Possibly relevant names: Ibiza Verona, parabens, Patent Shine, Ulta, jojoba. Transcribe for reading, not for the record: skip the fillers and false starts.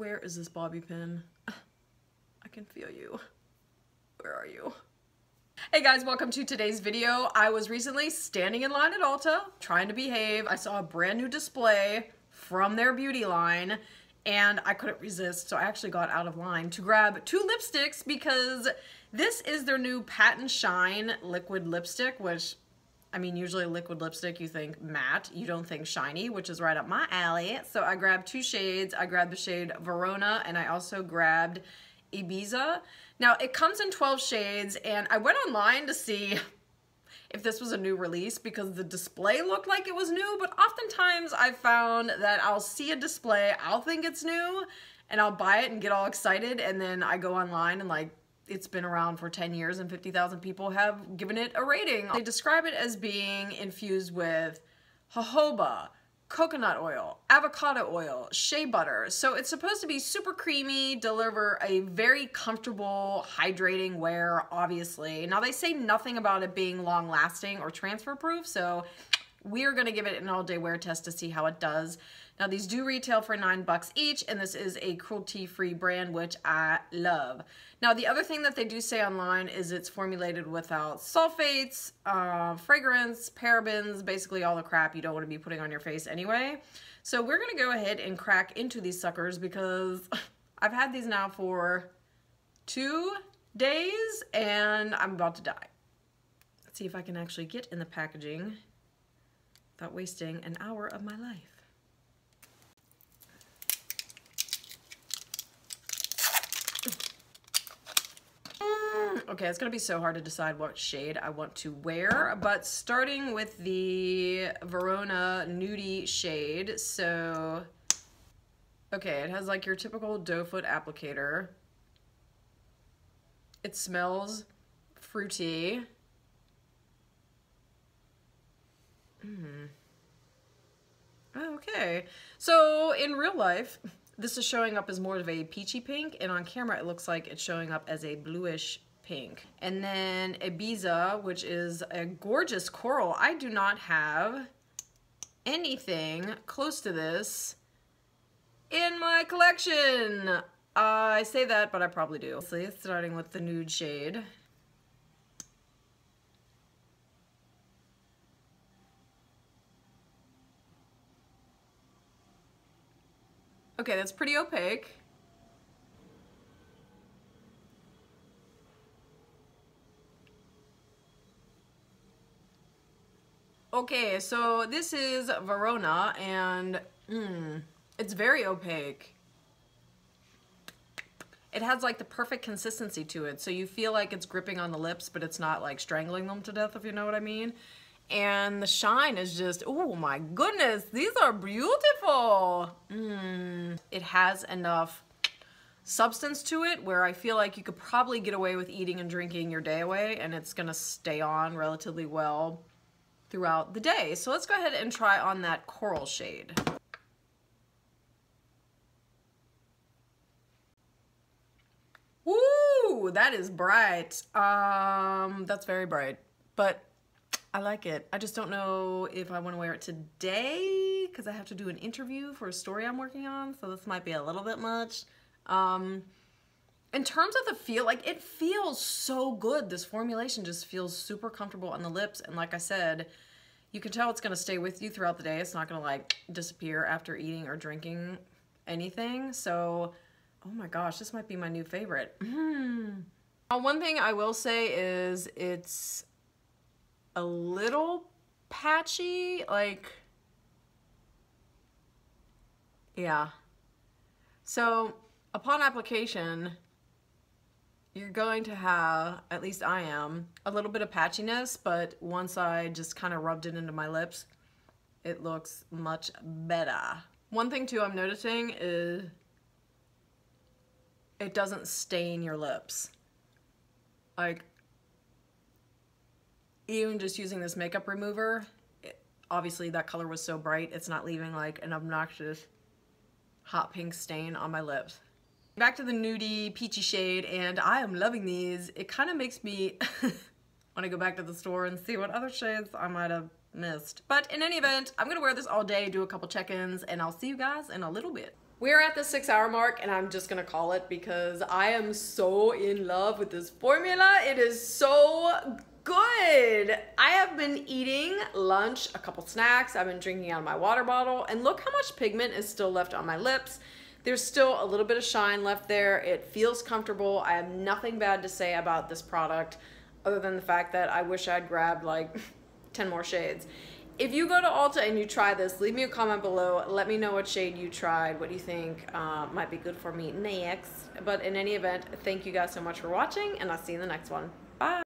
Where is this bobby pin? I can feel you. Where are you? Hey guys, welcome to today's video. I was recently standing in line at Ulta, trying to behave. I saw a brand new display from their beauty line and I couldn't resist, so I actually got out of line to grab two lipsticks because this is their new Patent Shine liquid lipstick, which, I mean, usually liquid lipstick, you think matte, you don't think shiny, which is right up my alley. So I grabbed two shades. I grabbed the shade Verona and I also grabbed Ibiza. Now it comes in 12 shades and I went online to see if this was a new release because the display looked like it was new, but oftentimes I've found that I'll see a display, I'll think it's new, and I'll buy it and get all excited, and then I go online and like, it's been around for 10 years and 50,000 people have given it a rating. They describe it as being infused with jojoba, coconut oil, avocado oil, shea butter. So it's supposed to be super creamy, deliver a very comfortable, hydrating wear, obviously. Now they say nothing about it being long lasting or transfer proof, so we're gonna give it an all day wear test to see how it does. Now these do retail for $9 each, and this is a cruelty-free brand, which I love. Now the other thing that they do say online is it's formulated without sulfates, fragrance, parabens, basically all the crap you don't want to be putting on your face anyway. So we're gonna go ahead and crack into these suckers because I've had these now for 2 days and I'm about to die. Let's see if I can actually get in the packaging without wasting an hour of my life. Okay, it's gonna be so hard to decide what shade I want to wear, but starting with the Verona Nudie shade, so, okay, it has like your typical doe foot applicator. It smells fruity. Okay, so in real life, this is showing up as more of a peachy pink, and on camera it looks like it's showing up as a bluish pink. And then Ibiza, which is a gorgeous coral. I do not have anything close to this in my collection. I say that, but I probably do. Starting with the nude shade. Okay, that's pretty opaque. Okay, so this is Verona, and it's very opaque. It has like the perfect consistency to it, so you feel like it's gripping on the lips, but it's not like strangling them to death, if you know what I mean. And the shine is just, oh my goodness, these are beautiful. It has enough substance to it where I feel like you could probably get away with eating and drinking your day away, and it's gonna stay on relatively well throughout the day. So let's go ahead and try on that coral shade. Ooh, that is bright. That's very bright, but I like it. I just don't know if I want to wear it today because I have to do an interview for a story I'm working on, so this might be a little bit much. In terms of the feel, like, it feels so good. This formulation just feels super comfortable on the lips. And like I said, you can tell it's going to stay with you throughout the day. It's not going to like disappear after eating or drinking anything. So, oh my gosh, this might be my new favorite. One thing I will say is it's a little patchy, like, yeah. So upon application, you're going to have, at least I am, a little bit of patchiness, but once I just kind of rubbed it into my lips, it looks much better. One thing too I'm noticing is it doesn't stain your lips. Like, even just using this makeup remover, obviously that color was so bright, it's not leaving like an obnoxious hot pink stain on my lips. Back to the nudie peachy shade, and I am loving these. It kind of makes me want to go back to the store and see what other shades I might have missed. But in any event, I'm gonna wear this all day, do a couple check-ins, and I'll see you guys in a little bit. We're at the 6-hour mark, and I'm just gonna call it because I am so in love with this formula. It is so good. I have been eating lunch, a couple snacks, I've been drinking out of my water bottle, and look how much pigment is still left on my lips. There's still a little bit of shine left there. It feels comfortable. I have nothing bad to say about this product other than the fact that I wish I'd grabbed like 10 more shades. If you go to Ulta and you try this, leave me a comment below. Let me know what shade you tried, what you think might be good for me next. But in any event, thank you guys so much for watching, and I'll see you in the next one. Bye.